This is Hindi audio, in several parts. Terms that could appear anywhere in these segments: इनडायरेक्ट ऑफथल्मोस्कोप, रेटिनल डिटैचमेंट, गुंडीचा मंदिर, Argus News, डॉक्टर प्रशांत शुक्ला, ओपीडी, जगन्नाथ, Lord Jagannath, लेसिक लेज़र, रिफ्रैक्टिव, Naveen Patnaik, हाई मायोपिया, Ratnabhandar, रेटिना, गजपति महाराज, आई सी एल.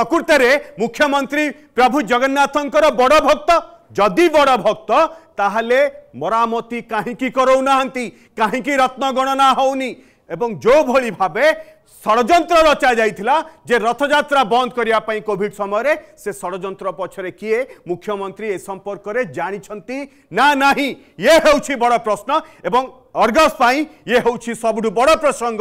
प्रकृत में मुख्यमंत्री प्रभु जगन्नाथंकर बड़ भक्त जदि बड़ भक्त ताहले मरामती कहीं करौना कहीं रत्न गणना होनी एवं जो भली भावे षड्यंत्र रचा जाइथिला जे रथ यात्रा बंद करिया पई कोविड समय रे से षड्यंत्र पछरे किए मुख्यमंत्री ए संपर्क रे जानि छंती ना नाही ये होउछि बड़ प्रश्न एवं अर्गस पाई ये होउछि सबडु बड़ प्रसंग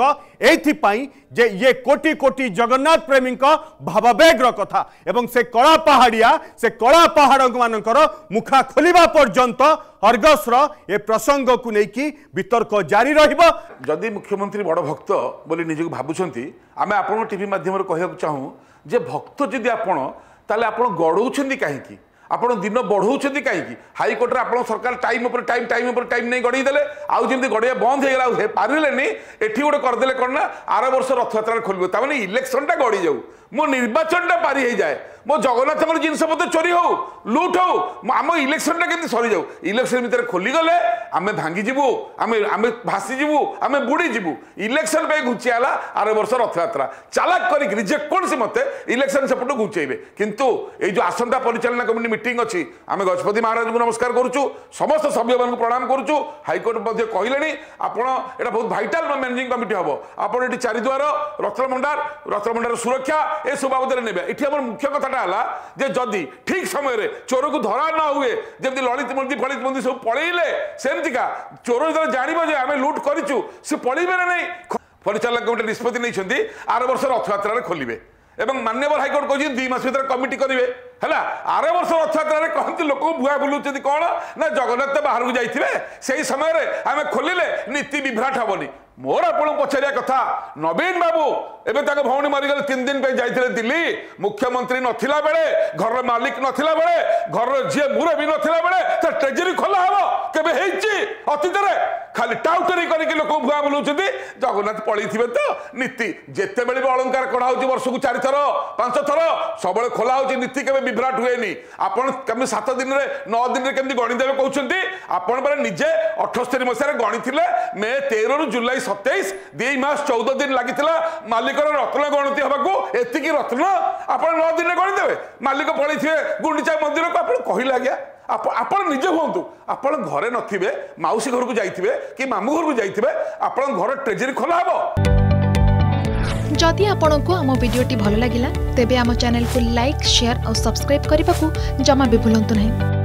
एथि पाई जे ये कोटी कोटी जगन्नाथ प्रेमी भावावेगर कथा एवं से कला पहाड़िया से कला पहाड़ मानकर मुखा खोलिबा पर्यंत अर्गस रो ए प्रसंग को लेकि वितर्क जारी रहिबो। जदि मुख्यमंत्री बड़ भक्त बोली निजक भाबुछंती आमे आपण टीवी माध्यम रे कहब चाहू जे भक्त जदि आपण ताले आपण गडौछंती काहेकि आपड़ दिन बढ़ऊँगी कहीं हाइकोर्ट में आप सरकार टाइम नहीं गढ़ी देले आमती गढ़ा बंद हो पारे एटी गोटे करदे कौन ना आर वर्ष रथयात्रा खोल तमें इलेक्शनटा गढ़ी जाऊ मो निर्वाचनटा पारी हो जाए मो जगन्नाथ जिनस मत चोरी हो लुट हो आम इलेक्शनटा के सरी जाऊ इलेक्शन भितर खोलीगले आम भांगीजु आम भासीजु आम बुड़ीजु इलेक्शन घुंचाला आर वर्ष रथयात्रा चालाक करी जेकोसी मत इलेक्शन सेपट घुंचेबे किंतु ये आसंता परिचालना कमिटी मीटिंग अच्छी आम गजपति महाराज को नमस्कार करुचु समस्त सभ्य मान प्रणाम करुचु हाइकोर्ट कहले आपड़ एटा बहुत भाइटाल मैनेजिंग कमिटी हम आपड़ ये चारिद्वार रत्नभंडार सुरक्षा ए सब बाबद में ने मुख्य कथा जदि ठीक समय चोर को धरा न हुए जमी ललित मंदिर फलित मंदिर सब पलैले सेमतिका चोर जो जानवे आम लुट करूँ सी पलैबे ना परिचालक कमिटी निष्पत्ति नहीं आर वर्ष रथयात्रा खोलें एवं मान्यवर हाइकोर्ट कहते हैं 2 मास भीतर कमिटी करेंगे है आर वर्ष रथयात्रा कहते लोक भुआ बुलाऊँ कौन ना जगन्नाथ तो बाहर को जाइए से समय आम खोलें नीति विभ्राट हेनी मोर आप पचारिया कथा नवीन बाबू एवं भौणी मरीगले 3 दिन जाते दिल्ली मुख्यमंत्री नाला बेले घर मालिक नाला बेले घर जी मुरबी नाला बेले तर ट्रेजरी खोला हम केवे अतीत खाली टाउटरी करके लोक भुआ बुलाऊँ जगन्नाथ पलि थे तो नीति जिते बड़े भी अलंकार कड़ा वर्ष को 4 थर 5 थर सब खोला नीति के विभ्राट हुए आपने 7 दिन 9 दिन केमी गणिदेव कहते आपण पे निजे 78 मसीह गणिले मे 13 जुलाई 27 2 मास 14 दिन लगी मालिकर रत्न गणति हवाको एतिक रत्न आप 9 दिन गणिदेवे मालिक पलि थे गुंडीचा मंदिर को आप कहले आज्ञा आप निजे हूँ आप घरे नथिबे माउसी घर को जाइए कि मामू घर को जाइए आप घर ट्रेजरी खोला हम। जदि आपंक आम भिडी भल लगा तेब आम चैनल को लाइक शेयर और सब्सक्राइब करने को जमा भी भूलु ना।